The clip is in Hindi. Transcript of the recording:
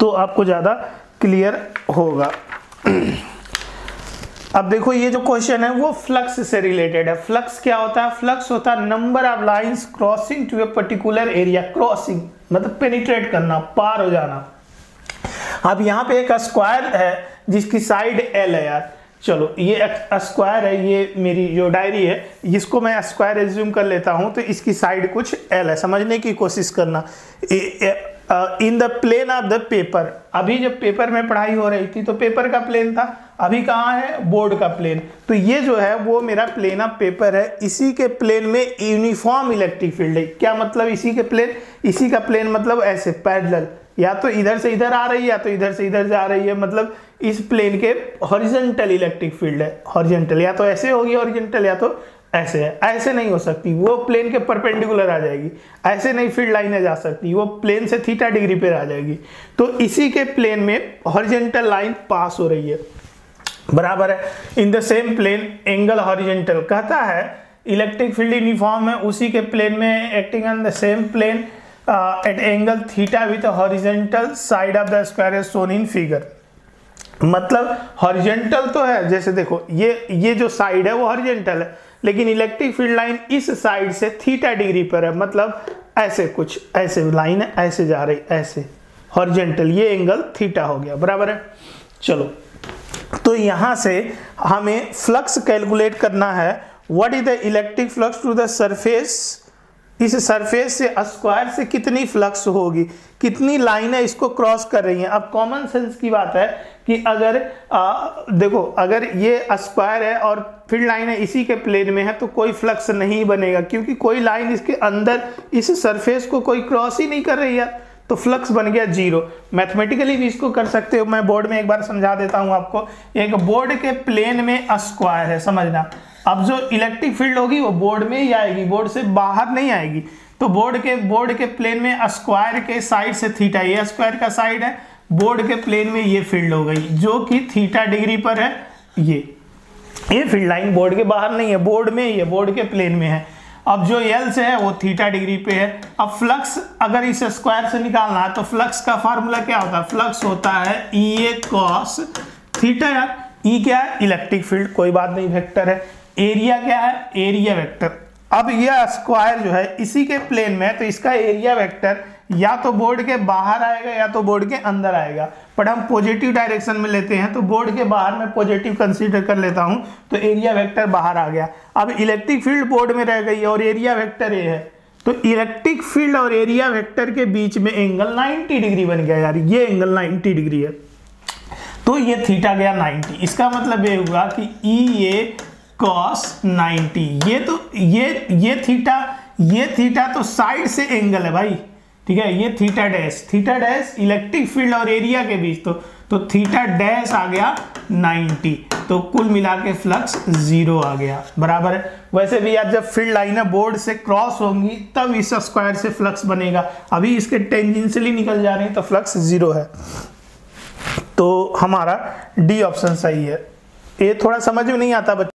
तो आपको ज़्यादा क्लियर होगा। अब देखो ये जो क्वेश्चन है वो फ्लक्स से रिलेटेड है। फ्लक्स क्या होता है? फ्लक्स होता है number of lines crossing to a particular area. Crossing मतलब पेनिट्रेट करना, पार हो जाना। अब यहाँ पे एक स्क्वायर है जिसकी साइड एल है यार। चलो ये स्क्वायर है, ये मेरी जो डायरी है इसको मैं स्क्वायर एज्यूम कर लेता हूँ, तो इसकी साइड कुछ एल है। समझने की कोशिश करना। In the plane of the paper, अभी जब पेपर में पढ़ाई हो रही थी तो पेपर का प्लेन था, अभी कहाँ है? बोर्ड का प्लेन। तो ये जो है वो मेरा प्लेन ऑफ पेपर है, इसी के प्लेन में यूनिफॉर्म इलेक्ट्रिक फील्ड है। क्या मतलब इसी के प्लेन? इसी का प्लेन मतलब ऐसे पैरेलल, या तो इधर से इधर आ रही है या तो इधर से इधर जा रही है। मतलब इस प्लेन के हॉरिजॉन्टल इलेक्ट्रिक फील्ड है। हॉरिजॉन्टल या तो ऐसे होगी हॉरिजॉन्टल, या तो ऐसे है। ऐसे नहीं हो सकती, वो प्लेन के परपेंडिकुलर आ जाएगी। ऐसे नहीं फील्ड लाइनें जा सकती, वो प्लेन से थीटा डिग्री पर आ जाएगी। तो इसी के प्लेन में हॉरिजॉन्टल लाइन पास हो रही है, बराबर है। In the same plane angle horizontal कहता है, इलेक्ट्रिक फील्ड यूनिफॉर्म है, उसी के प्लेन में acting on the same plane at angle theta with horizontal side of the square is shown in figure. मतलब हॉरिजॉन्टल तो है, जैसे देखो ये जो साइड है वो हॉरिजॉन्टल है, लेकिन इलेक्ट्रिक फील्ड लाइन इस साइड से थीटा डिग्री पर है। मतलब ऐसे कुछ ऐसे लाइन है, ऐसे जा रही, ऐसे हॉरिजॉन्टल, ये एंगल थीटा हो गया, बराबर है। चलो तो यहाँ से हमें फ्लक्स कैलकुलेट करना है। What is the electric flux to the surface? इस सरफेस से स्क्वायर से कितनी फ्लक्स होगी, कितनी लाइनें इसको क्रॉस कर रही हैं। अब कॉमन सेंस की बात है कि अगर देखो अगर ये स्क्वायर है और फील्ड लाइनें इसी के प्लेन में है तो कोई फ्लक्स नहीं बनेगा, क्योंकि कोई लाइन इसके अंदर इस सरफेस को कोई क्रॉस ही नहीं कर रही है, तो फ्लक्स बन गया जीरो। मैथमेटिकली भी इसको कर सकते हो, मैं बोर्ड में एक बार समझा देता हूँ आपको। एक बोर्ड के प्लेन में स्क्वायर है, समझना। अब जो इलेक्ट्रिक फील्ड होगी वो बोर्ड में ही आएगी, बोर्ड से बाहर नहीं आएगी। तो बोर्ड के प्लेन में स्क्वायर के साइड से थीटा, ये स्क्वायर का साइड है, बोर्ड के प्लेन में ये फील्ड हो गई जो कि थीटा डिग्री पर है। ये फील्ड लाइन बोर्ड के बाहर नहीं है, बोर्ड में ही है, बोर्ड के प्लेन में है। अब जो एल से है वो थीटा डिग्री पे है। अब फ्लक्स अगर इस स्क्वायर से निकालना है तो फ्लक्स का फार्मूला क्या होता है? फ्लक्स होता है ई ए कॉस थीटा। यार ई क्या है? इलेक्ट्रिक फील्ड, कोई बात नहीं, वेक्टर है। एरिया क्या है? Area vector. अब यह स्क्वायर जो है इसी के प्लेन में है, तो इसका एरिया वेक्टर या तो बोर्ड के बाहर आएगा या तो बोर्ड के अंदर आएगा, पर हम पॉजिटिव डायरेक्शन में लेते हैं तो बोर्ड के बाहर में पॉजिटिव कंसीडर कर लेता हूं, तो एरिया वेक्टर बाहर आ गया। अब इलेक्ट्रिक फील्ड बोर्ड में रह गई और एरिया वेक्टर ये है, तो इलेक्ट्रिक फील्ड और एरिया वेक्टर के बीच में एंगल 90 डिग्री बन गया। यार ये एंगल 90 डिग्री है, तो ये थीटा गया 90। इसका मतलब ये हुआ कि ई ए कॉस 90। ये तो ये थीटा तो साइड से एंगल है भाई, ठीक है। ये theta dash, theta dash electric field और एरिया के बीच, तो थीटा डैश आ गया 90। तो कुल मिला के फ्लक्स जीरो आ गया, बराबर है। वैसे भी यार जब फील्ड लाइनें बोर्ड से क्रॉस होंगी तब इस स्क्वायर से फ्लक्स बनेगा, अभी इसके टेंजेंशियली निकल जा रहे हैं तो फ्लक्स जीरो है। तो हमारा डी ऑप्शन सही है। ये थोड़ा समझ में नहीं आता बच्चों।